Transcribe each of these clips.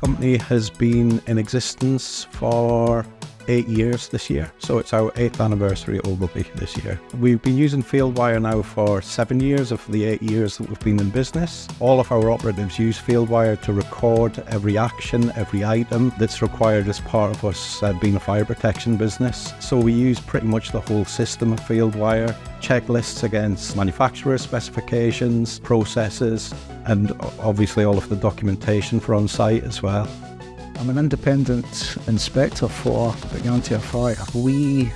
company has been in existence for 8 years this year, so it's our 8th anniversary at Ogilvie this year. We've been using Fieldwire now for 7 years of the 8 years that we've been in business. All of our operatives use Fieldwire to record every action, every item that's required as part of us being a fire protection business. So we use pretty much the whole system of Fieldwire, checklists against manufacturer specifications, processes, and obviously all of the documentation for on-site as well. I'm an independent inspector for the Gantia Fire. We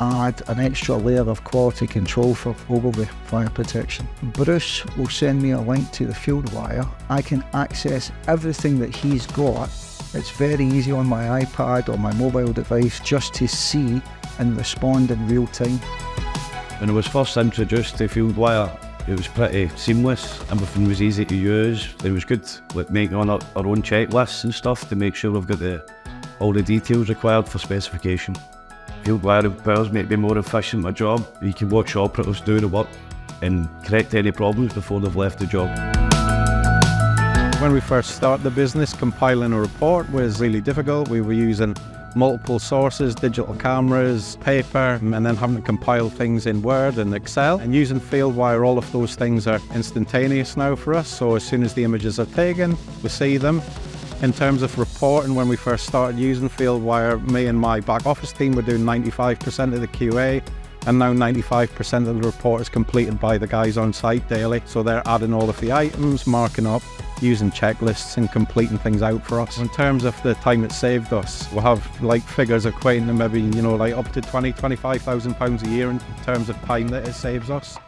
add an extra layer of quality control for Ogilvie Fire Protection. Bruce will send me a link to the Fieldwire. I can access everything that he's got. It's very easy on my iPad or my mobile device just to see and respond in real time. When I was first introduced to Fieldwire, it was pretty seamless. Everything was easy to use. It was good, like making on our own checklists and stuff to make sure we've got all the details required for specification. Fieldwire empowers me to be more efficient at my job. You can watch operatives do the work and correct any problems before they've left the job. When we first started the business, compiling a report was really difficult. We were using multiple sources, digital cameras, paper, and then having to compile things in Word and Excel. And using Fieldwire, all of those things are instantaneous now for us. So as soon as the images are taken, we see them. In terms of reporting, when we first started using Fieldwire, me and my back office team were doing 95% of the QA, and now 95% of the report is completed by the guys on site daily. So they're adding all of the items, marking up, using checklists and completing things out for us. In terms of the time it saved us, we'll have like figures equating to maybe, like up to £20,000-25,000 a year in terms of time that it saves us.